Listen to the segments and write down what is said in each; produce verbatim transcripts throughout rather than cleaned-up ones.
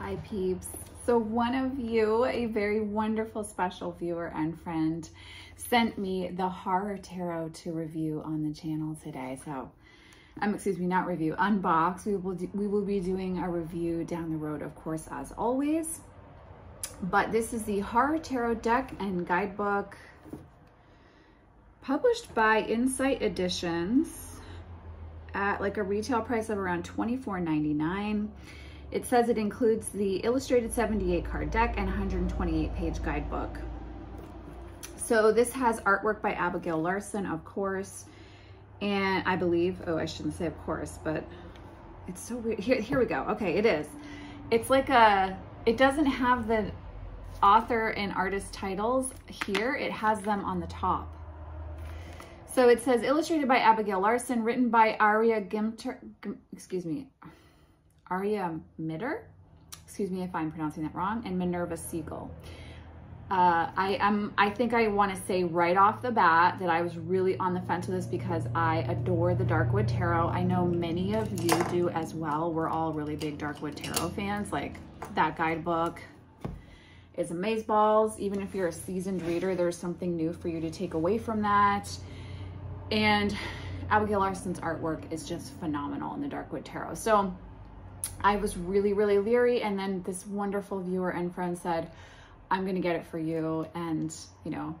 Hi peeps. So one of you, a very wonderful special viewer and friend, sent me the Horror Tarot to review on the channel today. So, um, excuse me, not review, unbox. We will, do, we will be doing a review down the road, of course, as always. But this is the Horror Tarot deck and guidebook published by Insight Editions at like a retail price of around twenty-four ninety-nine. It says it includes the illustrated seventy-eight card deck and one hundred twenty-eight page guidebook. So this has artwork by Abigail Larson, of course, and I believe, oh, I shouldn't say of course, but it's so weird. Here, here we go. Okay, it is. It's like a, it doesn't have the author and artist titles here. It has them on the top. So it says illustrated by Abigail Larson, written by Aria Gimter, excuse me, Aria Gimter, excuse me if I'm pronouncing that wrong, and Minerva Siegel. Uh, I am. I think I want to say right off the bat that I was really on the fence with this because I adore the Darkwood Tarot. I know many of you do as well. We're all really big Darkwood Tarot fans. Like, that guidebook is amazeballs. Even if you're a seasoned reader, there's something new for you to take away from that. And Abigail Larson's artwork is just phenomenal in the Darkwood Tarot. So I was really, really leery, and then this wonderful viewer and friend said, I'm gonna get it for you, and you know,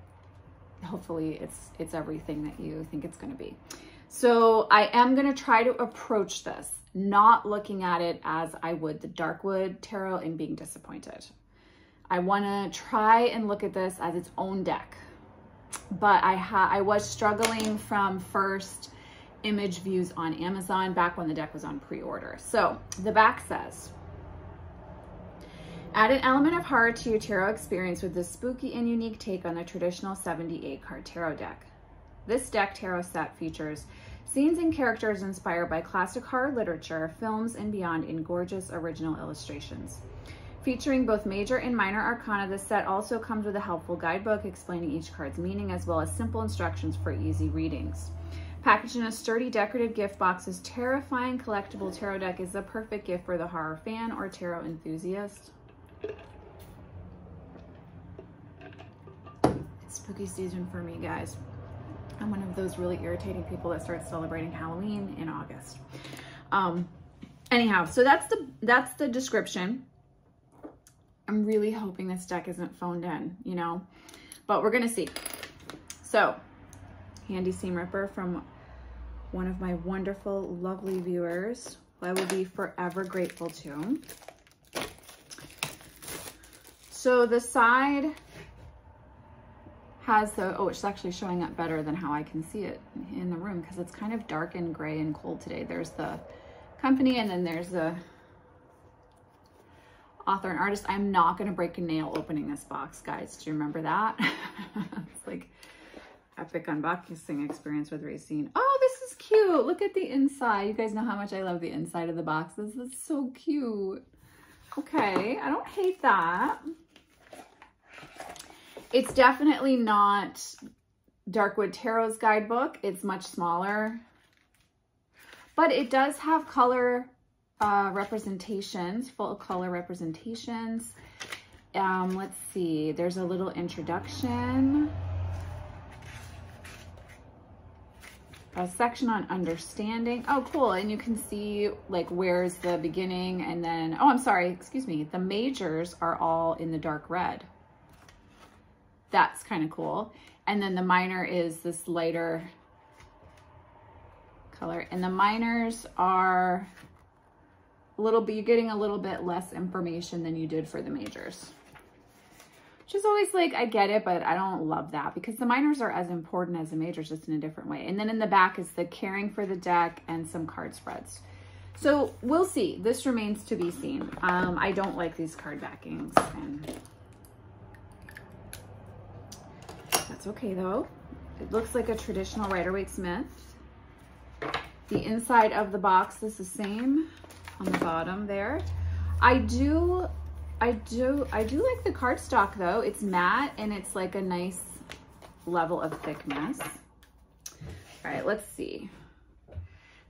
hopefully it's it's everything that you think it's gonna be. So I am gonna try to approach this, not looking at it as I would the Darkwood Tarot and being disappointed. I wanna try and look at this as its own deck, but I, ha I was struggling from first image views on Amazon back when the deck was on pre-order. So the back says, add an element of horror to your tarot experience with this spooky and unique take on the traditional seventy-eight card tarot deck. This deck tarot set features scenes and characters inspired by classic horror literature, films, and beyond in gorgeous original illustrations. Featuring both major and minor arcana, this set also comes with a helpful guidebook explaining each card's meaning as well as simple instructions for easy readings. Packaged in a sturdy decorative gift box, this terrifying collectible tarot deck is the perfect gift for the horror fan or tarot enthusiast. It's spooky season for me, guys. I'm one of those really irritating people that starts celebrating Halloween in August. Um, anyhow, so that's the that's the description. I'm really hoping this deck isn't phoned in, you know, but we're gonna see. So, handy seam ripper from one of my wonderful, lovely viewers, who I will be forever grateful to. So the side has the, oh, it's actually showing up better than how I can see it in the room because it's kind of dark and gray and cold today. There's the company and then there's the author and artist. I'm not going to break a nail opening this box, guys. Do you remember that? It's like epic unboxing experience with Racine. Oh, this is cute. Look at the inside. You guys know how much I love the inside of the boxes. It's so cute. Okay, I don't hate that. It's definitely not Darkwood Tarot's guidebook. It's much smaller, but it does have color uh, representations, full color representations. Um, let's see, there's a little introduction, a section on understanding. Oh, cool. And you can see like where's the beginning and then, oh, I'm sorry, excuse me. The majors are all in the dark red. That's kind of cool. And then the minor is this lighter color. And the minors are a little bit, you're getting a little bit less information than you did for the majors. Which is always like, I get it, but I don't love that because the minors are as important as the majors, just in a different way. And then in the back is the caring for the deck and some card spreads. So we'll see. This remains to be seen. Um, I don't like these card backings. And that's okay, though. It looks like a traditional Rider Waite Smith. The inside of the box is the same on the bottom there. I do... I do, I do like the cardstock though. It's matte and it's like a nice level of thickness. All right, let's see.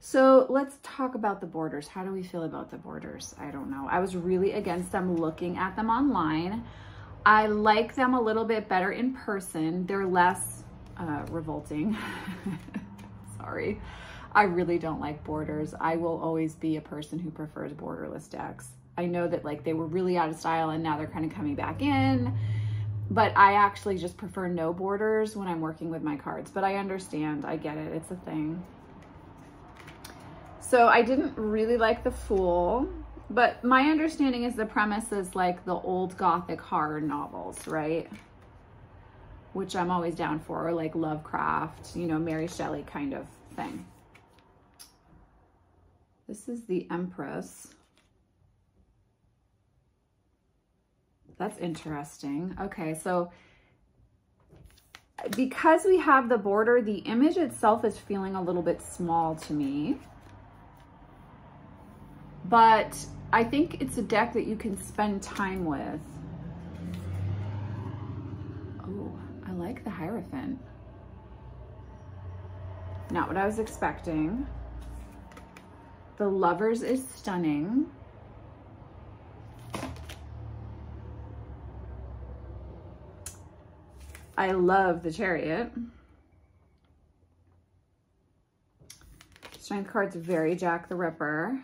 So let's talk about the borders. How do we feel about the borders? I don't know. I was really against them looking at them online. I like them a little bit better in person. They're less uh, revolting. Sorry. I really don't like borders. I will always be a person who prefers borderless decks. I know that like they were really out of style and now they're kind of coming back in, but I actually just prefer no borders when I'm working with my cards. But I understand, I get it, it's a thing. So I didn't really like the Fool, but my understanding is the premise is like the old Gothic horror novels, right? Which I'm always down for, or like Lovecraft, you know, Mary Shelley kind of thing. This is the Empress. That's interesting. Okay, so because we have the border, the image itself is feeling a little bit small to me. But I think it's a deck that you can spend time with. Oh, I like the Hierophant. Not what I was expecting. The Lovers is stunning. I love the Chariot. Strength card's very Jack the Ripper.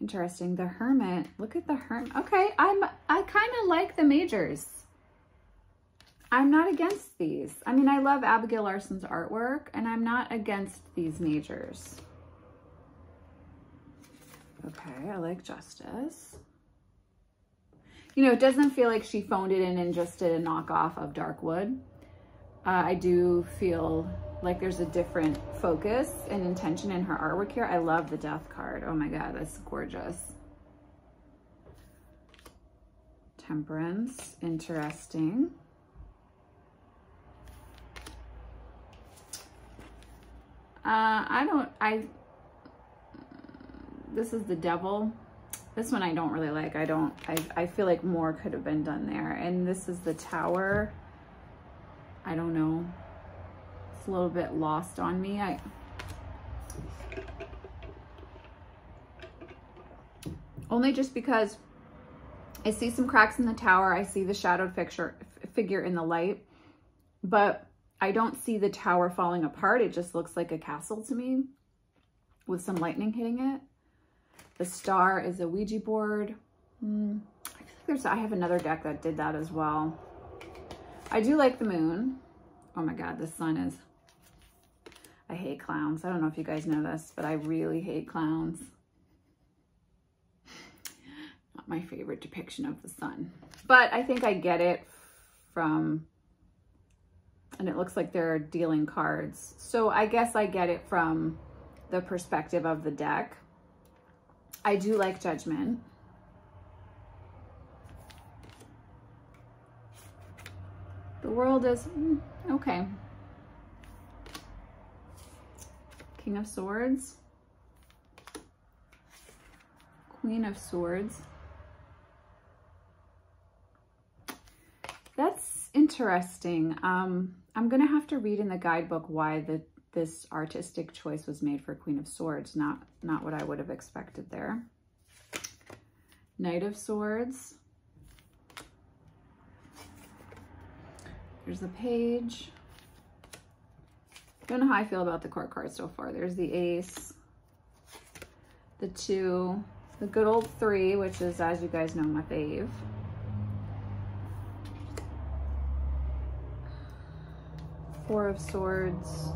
Interesting. The Hermit. Look at the Hermit. Okay, I'm, I kind of like the majors. I'm not against these. I mean, I love Abigail Larson's artwork, and I'm not against these majors. Okay, I like Justice. You know, it doesn't feel like she phoned it in and just did a knockoff of Darkwood. Uh, I do feel like there's a different focus and intention in her artwork here. I love the Death card. Oh my God, that's gorgeous. Temperance, interesting. Uh, I don't, I, this is the Devil. This one I don't really like. I don't, I, I feel like more could have been done there. And this is the Tower. I don't know. A little bit lost on me. I only just because I see some cracks in the Tower. I see the shadowed fixture, figure in the light, but I don't see the Tower falling apart. It just looks like a castle to me with some lightning hitting it. The Star is a Ouija board. Mm, I feel like there's, I have another deck that did that as well. I do like the Moon. Oh my God, the Sun is, I hate clowns. I don't know if you guys know this, but I really hate clowns. Not my favorite depiction of the sun, but I think I get it from, and it looks like they're dealing cards. So I guess I get it from the perspective of the deck. I do like Judgment. The World is, okay. King of Swords, Queen of Swords. That's interesting. Um, I'm gonna have to read in the guidebook why the, this artistic choice was made for Queen of Swords, not, not what I would have expected there. Knight of Swords. There's the Page. Don't know how I feel about the court card so far. There's the Ace, the Two, the good old Three, which is, as you guys know, my fave. Four of Swords.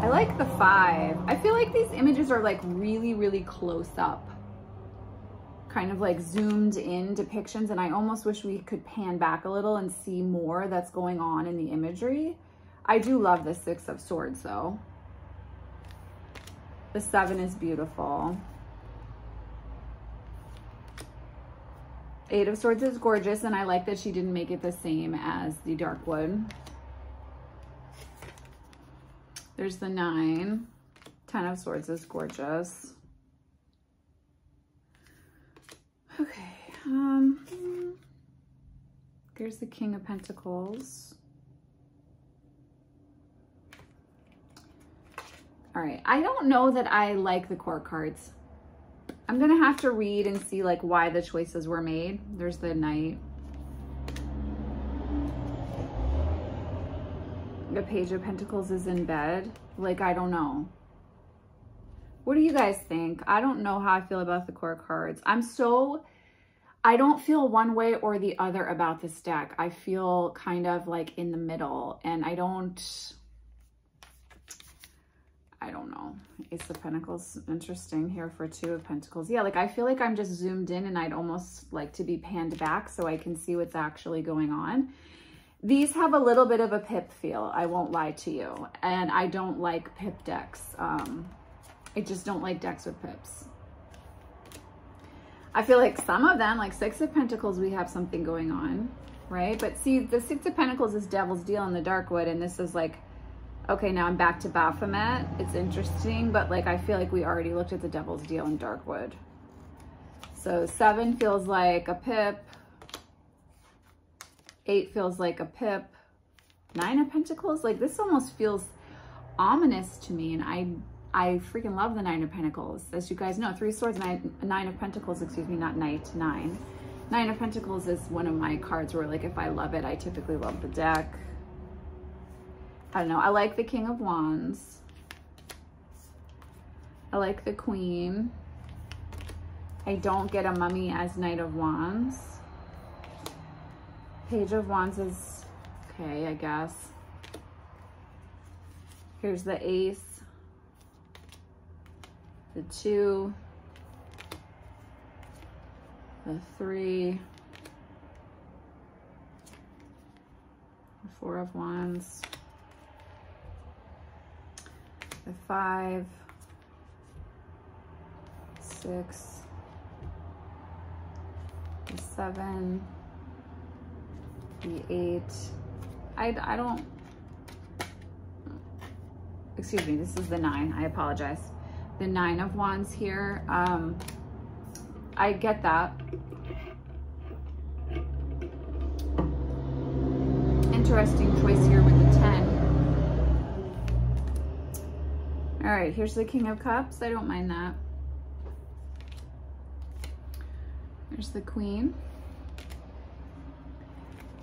I like the Five. I feel like these images are like really, really close up, kind of like zoomed in depictions, and I almost wish we could pan back a little and see more that's going on in the imagery. I do love the Six of Swords though. The Seven is beautiful. Eight of Swords is gorgeous, and I like that she didn't make it the same as the Darkwood. There's the Nine. Ten of Swords is gorgeous. Okay, um, there's the King of Pentacles. All right. I don't know that I like the court cards. I'm going to have to read and see like why the choices were made. There's the Knight. The Page of Pentacles is in bed. Like, I don't know. What do you guys think? I don't know how I feel about the court cards. I'm so... I don't feel one way or the other about this deck. I feel kind of like in the middle, and I don't... I don't know. Ace of Pentacles, interesting here for Two of Pentacles. Yeah, like I feel like I'm just zoomed in and I'd almost like to be panned back so I can see what's actually going on. These have a little bit of a pip feel, I won't lie to you. And I don't like pip decks. Um, I just don't like decks with pips. I feel like some of them, like Six of Pentacles, we have something going on, right? But see, the Six of Pentacles is Devil's Deal in the Darkwood, and this is like, okay, now I'm back to Baphomet. It's interesting, but like I feel like we already looked at the Devil's Deal in Darkwood. So seven feels like a pip. Eight feels like a pip. Nine of Pentacles, like this almost feels ominous to me, and I... I freaking love the Nine of Pentacles. As you guys know, Three Swords, nine, nine of Pentacles, excuse me, not Knight, Nine. Nine of Pentacles is one of my cards where, like, if I love it, I typically love the deck. I don't know. I like the King of Wands. I like the Queen. I don't get a Mummy as Knight of Wands. Page of Wands is okay, I guess. Here's the Ace. The Two, the Three, the Four of Wands, the Five, Six, the Seven, the Eight. I, I don't, excuse me, this is the Nine, I apologize. The Nine of Wands here. Um, I get that. Interesting choice here with the ten. All right, here's the King of Cups. I don't mind that. Here's the Queen.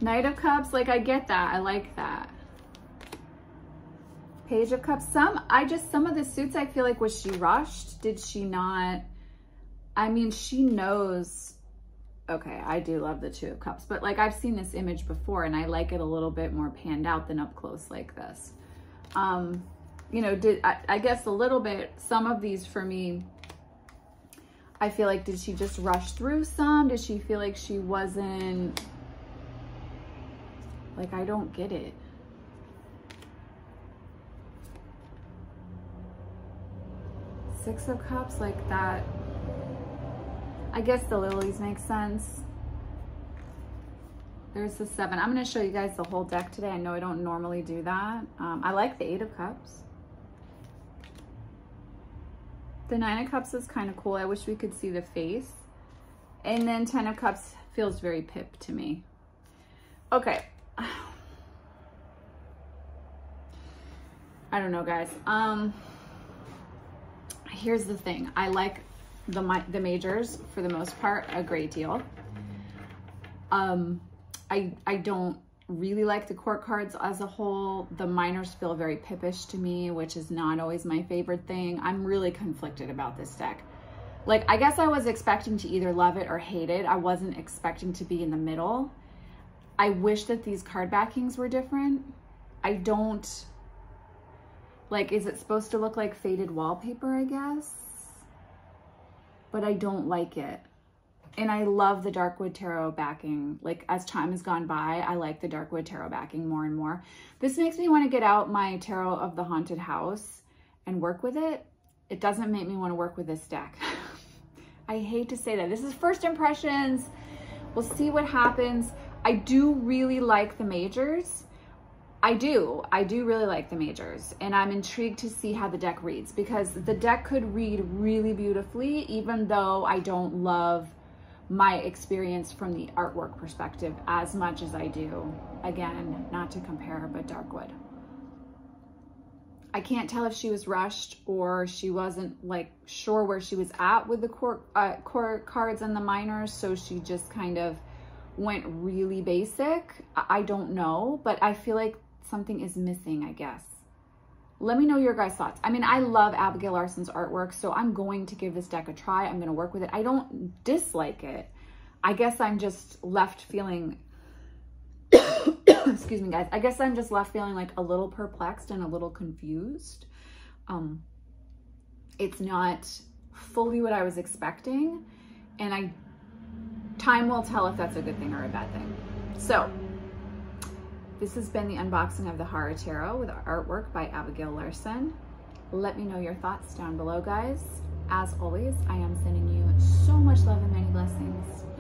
Knight of Cups, like I get that. I like that. Page of Cups. Some, I just, some of the suits, I feel like, was she rushed? Did she not? I mean, she knows. Okay, I do love the Two of Cups, but like I've seen this image before and I like it a little bit more panned out than up close like this. Um, you know, did I, I guess a little bit, some of these for me, I feel like, did she just rush through some? Did she feel like she wasn't, like, I don't get it. Six of Cups, like that. I guess the lilies make sense. There's the Seven. I'm going to show you guys the whole deck today. I know I don't normally do that. Um, I like the Eight of Cups. The Nine of Cups is kind of cool. I wish we could see the face. And then Ten of Cups feels very pip to me. Okay. I don't know, guys. Um... Here's the thing. I like the the majors for the most part a great deal. Um, I I don't really like the court cards as a whole. The minors feel very pippish to me, which is not always my favorite thing. I'm really conflicted about this deck. Like, I guess I was expecting to either love it or hate it. I wasn't expecting to be in the middle. I wish that these card backings were different. I don't... Like, is it supposed to look like faded wallpaper, I guess? But I don't like it. And I love the Darkwood Tarot backing. Like, as time has gone by, I like the Darkwood Tarot backing more and more. This makes me want to get out my Tarot of the Haunted House and work with it. It doesn't make me want to work with this deck. I hate to say that. This is first impressions. We'll see what happens. I do really like the majors. I do. I do really like the majors, and I'm intrigued to see how the deck reads, because the deck could read really beautifully, even though I don't love my experience from the artwork perspective as much as I do. Again, not to compare, but Darkwood. I can't tell if she was rushed or she wasn't like sure where she was at with the court, uh, court cards and the minors. So she just kind of went really basic. I don't know, but I feel like something is missing, I guess. Let me know your guys' thoughts. I mean, I love Abigail Larson's artwork, so I'm going to give this deck a try. I'm going to work with it. I don't dislike it. I guess I'm just left feeling, excuse me, guys. I guess I'm just left feeling like a little perplexed and a little confused. Um, it's not fully what I was expecting, and I, time will tell if that's a good thing or a bad thing. So this has been the unboxing of the Horror Tarot with artwork by Abigail Larson. Let me know your thoughts down below, guys. As always, I am sending you so much love and many blessings.